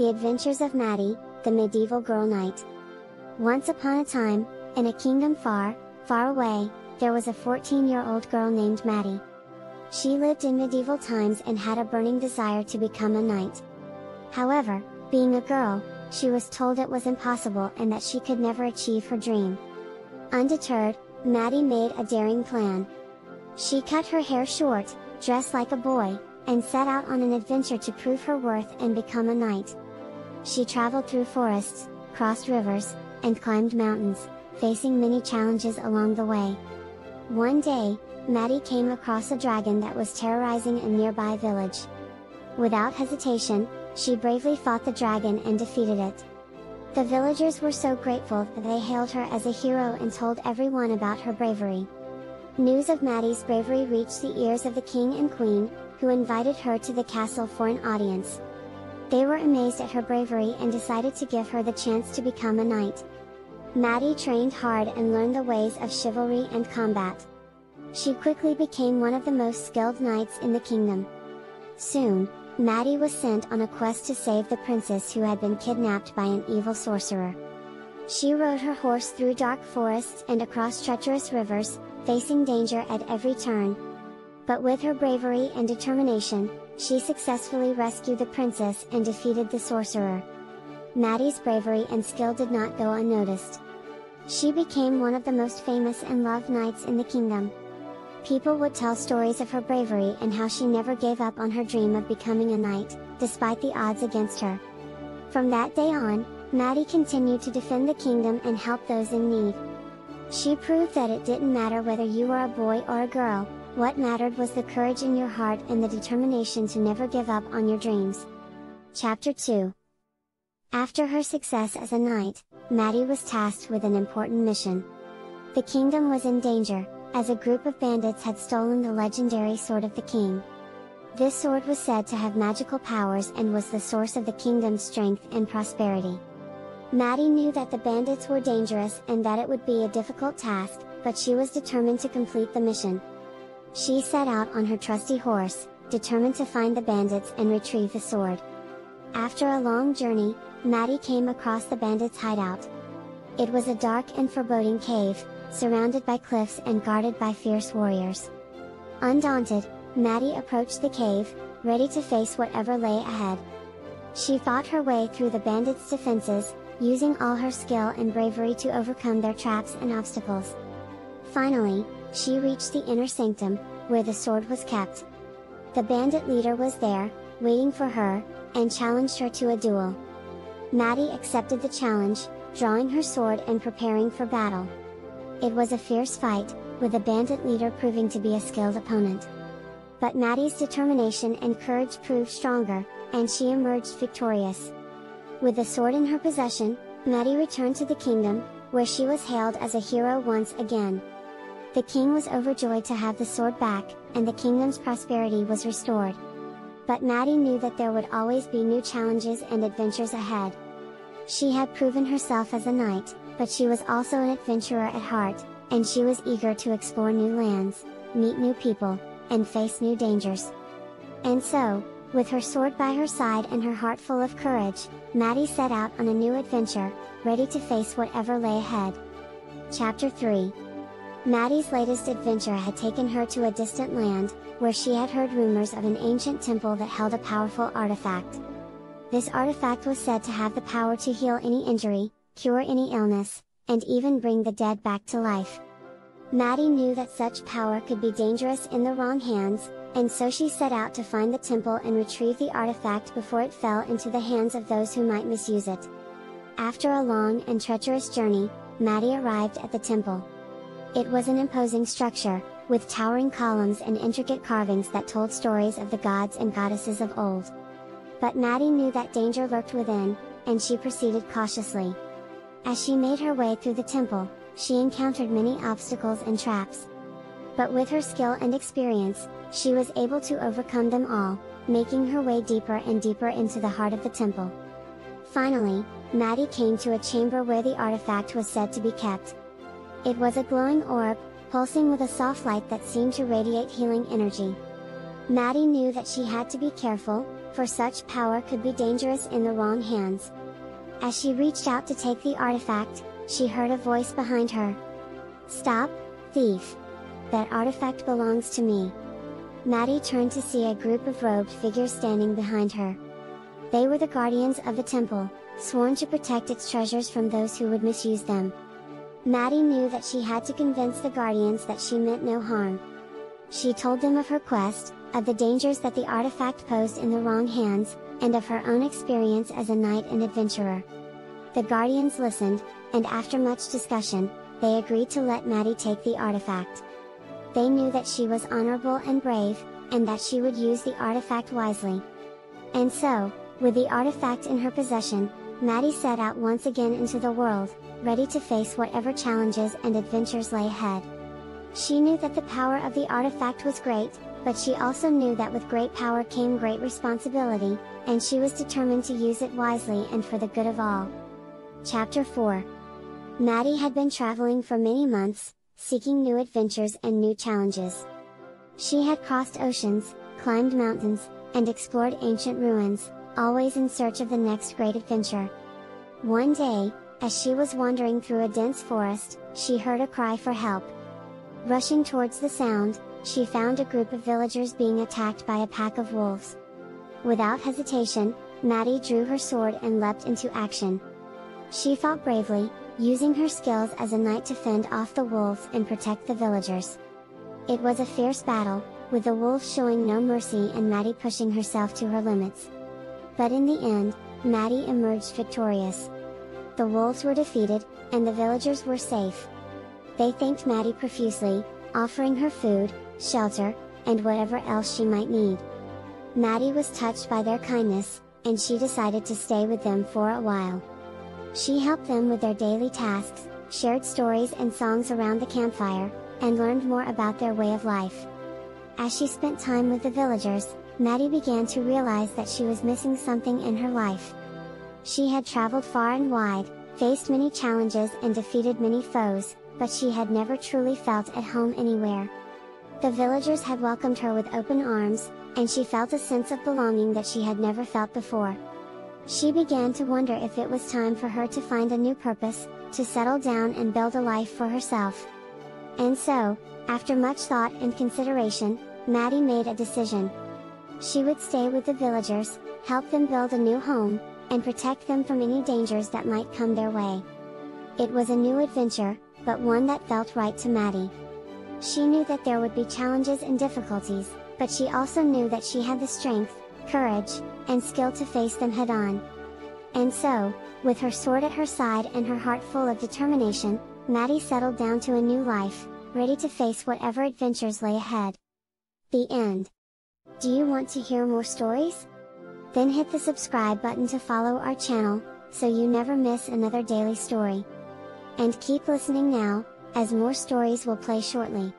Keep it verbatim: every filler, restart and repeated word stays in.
The Adventures of Maddie, the Medieval Girl Knight. Once upon a time, in a kingdom far, far away, there was a fourteen-year-old girl named Maddie. She lived in medieval times and had a burning desire to become a knight. However, being a girl, she was told it was impossible and that she could never achieve her dream. Undeterred, Maddie made a daring plan. She cut her hair short, dressed like a boy, and set out on an adventure to prove her worth and become a knight. She traveled through forests, crossed rivers, and climbed mountains, facing many challenges along the way. One day, Maddie came across a dragon that was terrorizing a nearby village. Without hesitation, she bravely fought the dragon and defeated it. The villagers were so grateful that they hailed her as a hero and told everyone about her bravery. News of Maddie's bravery reached the ears of the king and queen, who invited her to the castle for an audience. They were amazed at her bravery and decided to give her the chance to become a knight. Maddie trained hard and learned the ways of chivalry and combat. She quickly became one of the most skilled knights in the kingdom. Soon, Maddie was sent on a quest to save the princess who had been kidnapped by an evil sorcerer. She rode her horse through dark forests and across treacherous rivers, facing danger at every turn. But with her bravery and determination, she successfully rescued the princess and defeated the sorcerer. Maddie's bravery and skill did not go unnoticed. She became one of the most famous and loved knights in the kingdom. People would tell stories of her bravery and how she never gave up on her dream of becoming a knight, despite the odds against her. From that day on, Maddie continued to defend the kingdom and help those in need. She proved that it didn't matter whether you were a boy or a girl. What mattered was the courage in your heart and the determination to never give up on your dreams. Chapter two. After her success as a knight, Maddie was tasked with an important mission. The kingdom was in danger, as a group of bandits had stolen the legendary sword of the king. This sword was said to have magical powers and was the source of the kingdom's strength and prosperity. Maddie knew that the bandits were dangerous and that it would be a difficult task, but she was determined to complete the mission. She set out on her trusty horse, determined to find the bandits and retrieve the sword. After a long journey, Maddie came across the bandits' hideout. It was a dark and foreboding cave, surrounded by cliffs and guarded by fierce warriors. Undaunted, Maddie approached the cave, ready to face whatever lay ahead. She fought her way through the bandits' defenses, using all her skill and bravery to overcome their traps and obstacles. Finally, she reached the inner sanctum, where the sword was kept. The bandit leader was there, waiting for her, and challenged her to a duel. Maddie accepted the challenge, drawing her sword and preparing for battle. It was a fierce fight, with the bandit leader proving to be a skilled opponent. But Maddie's determination and courage proved stronger, and she emerged victorious. With the sword in her possession, Maddie returned to the kingdom, where she was hailed as a hero once again. The king was overjoyed to have the sword back, and the kingdom's prosperity was restored. But Maddie knew that there would always be new challenges and adventures ahead. She had proven herself as a knight, but she was also an adventurer at heart, and she was eager to explore new lands, meet new people, and face new dangers. And so, with her sword by her side and her heart full of courage, Maddie set out on a new adventure, ready to face whatever lay ahead. Chapter three. Maddie's latest adventure had taken her to a distant land, where she had heard rumors of an ancient temple that held a powerful artifact. This artifact was said to have the power to heal any injury, cure any illness, and even bring the dead back to life. Maddie knew that such power could be dangerous in the wrong hands, and so she set out to find the temple and retrieve the artifact before it fell into the hands of those who might misuse it. After a long and treacherous journey, Maddie arrived at the temple. It was an imposing structure, with towering columns and intricate carvings that told stories of the gods and goddesses of old. But Maddie knew that danger lurked within, and she proceeded cautiously. As she made her way through the temple, she encountered many obstacles and traps. But with her skill and experience, she was able to overcome them all, making her way deeper and deeper into the heart of the temple. Finally, Maddie came to a chamber where the artifact was said to be kept. It was a glowing orb, pulsing with a soft light that seemed to radiate healing energy. Maddie knew that she had to be careful, for such power could be dangerous in the wrong hands. As she reached out to take the artifact, she heard a voice behind her. "Stop, thief! That artifact belongs to me." Maddie turned to see a group of robed figures standing behind her. They were the guardians of the temple, sworn to protect its treasures from those who would misuse them. Maddie knew that she had to convince the guardians that she meant no harm. She told them of her quest, of the dangers that the artifact posed in the wrong hands, and of her own experience as a knight and adventurer. The guardians listened, and after much discussion, they agreed to let Maddie take the artifact. They knew that she was honorable and brave, and that she would use the artifact wisely. And so, with the artifact in her possession, Maddie set out once again into the world, ready to face whatever challenges and adventures lay ahead. She knew that the power of the artifact was great, but she also knew that with great power came great responsibility, and she was determined to use it wisely and for the good of all. Chapter four. Maddie had been traveling for many months, seeking new adventures and new challenges. She had crossed oceans, climbed mountains, and explored ancient ruins, always in search of the next great adventure. One day, as she was wandering through a dense forest, she heard a cry for help. Rushing towards the sound, she found a group of villagers being attacked by a pack of wolves. Without hesitation, Maddie drew her sword and leapt into action. She fought bravely, using her skills as a knight to fend off the wolves and protect the villagers. It was a fierce battle, with the wolves showing no mercy and Maddie pushing herself to her limits. But in the end, Maddie emerged victorious. The wolves were defeated, and the villagers were safe. They thanked Maddie profusely, offering her food, shelter, and whatever else she might need. Maddie was touched by their kindness, and she decided to stay with them for a while. She helped them with their daily tasks, shared stories and songs around the campfire, and learned more about their way of life. As she spent time with the villagers, Maddie began to realize that she was missing something in her life. She had traveled far and wide, faced many challenges and defeated many foes, but she had never truly felt at home anywhere. The villagers had welcomed her with open arms, and she felt a sense of belonging that she had never felt before. She began to wonder if it was time for her to find a new purpose, to settle down and build a life for herself. And so, after much thought and consideration, Maddie made a decision. She would stay with the villagers, help them build a new home, and protect them from any dangers that might come their way. It was a new adventure, but one that felt right to Maddie. She knew that there would be challenges and difficulties, but she also knew that she had the strength, courage, and skill to face them head-on. And so, with her sword at her side and her heart full of determination, Maddie settled down to a new life, ready to face whatever adventures lay ahead. The end. Do you want to hear more stories? Then hit the subscribe button to follow our channel, so you never miss another daily story. And keep listening now, as more stories will play shortly.